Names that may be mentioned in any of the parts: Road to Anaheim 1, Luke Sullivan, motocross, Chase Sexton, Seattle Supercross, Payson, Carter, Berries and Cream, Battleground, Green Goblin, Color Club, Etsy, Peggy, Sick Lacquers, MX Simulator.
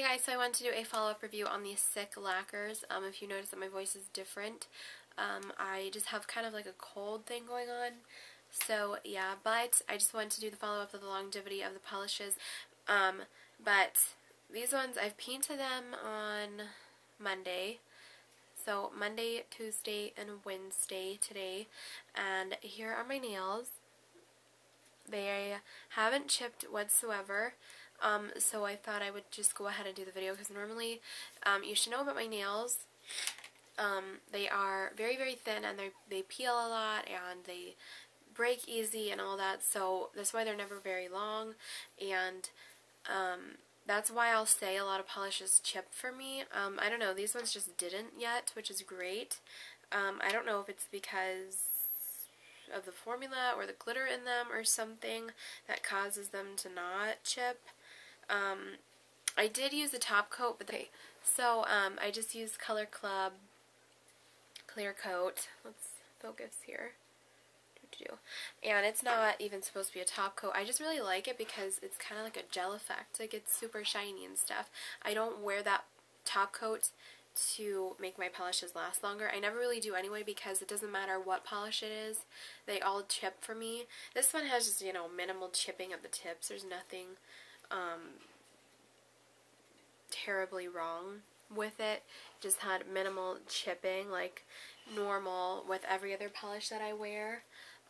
Hey guys, so I wanted to do a follow-up review on the Sick Lacquers. If you notice that my voice is different, I just have kind of like a cold thing going on. So yeah, but I just wanted to do the follow-up of the longevity of the polishes. But these ones, I've painted them on Monday. So Monday, Tuesday, and Wednesday today. And here are my nails. They haven't chipped whatsoever. So I thought I would just go ahead and do the video because normally, you should know about my nails. They are very, very thin and they peel a lot and they break easy and all that. So that's why they're never very long. And, that's why I'll say a lot of polishes chip for me. I don't know. These ones just didn't yet, which is great. I don't know if it's because of the formula or the glitter in them or something that causes them to not chip. I did use a top coat, but I just used Color Club clear coat. Let's focus here. And it's not even supposed to be a top coat. I just really like it because it's kind of like a gel effect. Like, it's super shiny and stuff. I don't wear that top coat to make my polishes last longer. I never really do anyway because it doesn't matter what polish it is. They all chip for me. This one has just, you know, minimal chipping of the tips. There's nothing terribly wrong with it. Just had minimal chipping like normal with every other polish that I wear.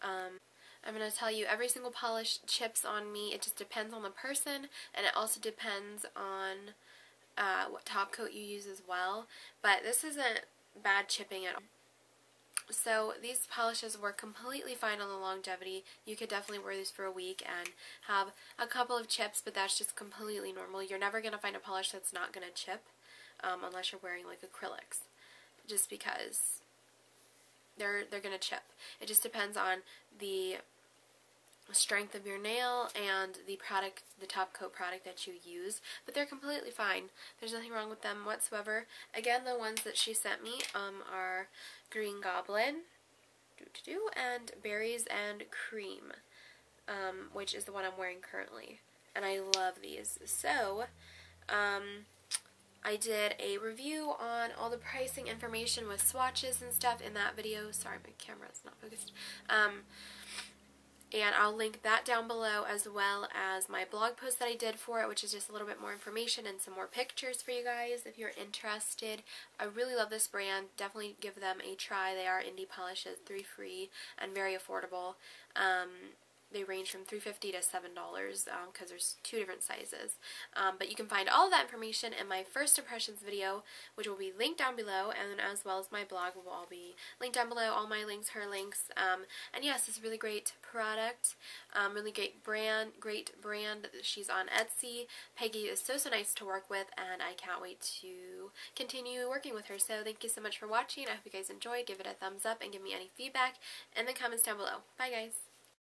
I'm going to tell you every single polish chips on me. It just depends on the person, and it also depends on what top coat you use as well. But this isn't bad chipping at all. So these polishes work completely fine on the longevity. You could definitely wear these for a week and have a couple of chips, but that's just completely normal. You're never going to find a polish that's not going to chip unless you're wearing like acrylics, just because they're going to chip. It just depends on the strength of your nail and the product, the top coat product that you use, but they're completely fine. There's nothing wrong with them whatsoever. Again, the ones that she sent me are Green Goblin and Berries and Cream, which is the one I'm wearing currently, and I love these. So I did a review on all the pricing information with swatches and stuff in that video. Sorry, my camera's not focused. And I'll link that down below, as well as my blog post that I did for it, which is just a little bit more information and some more pictures for you guys if you're interested. I really love this brand. Definitely give them a try. They are indie polishes, 3 free, and very affordable. They range from $3.50 to $7 because there's 2 different sizes. But you can find all of that information in my first impressions video, which will be linked down below, and then as well as my blog will all be linked down below, all my links, her links. And yes, it's a really great product, really great brand. She's on Etsy. Peggy is so nice to work with, and I can't wait to continue working with her. So thank you so much for watching. I hope you guys enjoyed. Give it a thumbs up and give me any feedback in the comments down below. Bye guys.